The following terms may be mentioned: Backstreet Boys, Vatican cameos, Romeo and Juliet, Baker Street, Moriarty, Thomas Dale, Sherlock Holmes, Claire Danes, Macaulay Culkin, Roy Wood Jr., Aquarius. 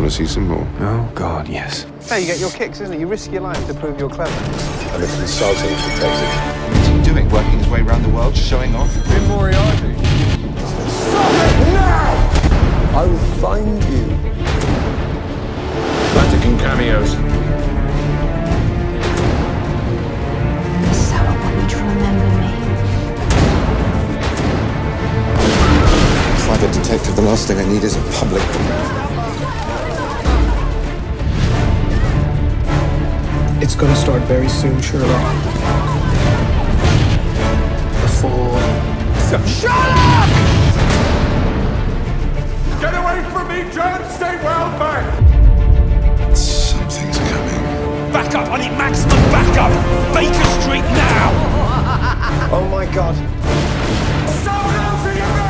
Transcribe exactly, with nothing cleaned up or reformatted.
Want to see some more? Oh, God, yes. No, you get your kicks, isn't it? You risk your life to prove you're clever. I'm a consulting detective. What's he doing? Working his way around the world, showing off? You're Moriarty. Stop it now! I will find you. Vatican cameos. Someone wanted to remember me. If I'm a detective, the last thing I need is a public. It's going to start very soon, Sherlock. Before... Shut up! Get away from me, John! Stay well back! Something's coming. Back up! I need maximum backup! Baker Street now! Oh, my God. Someone else in your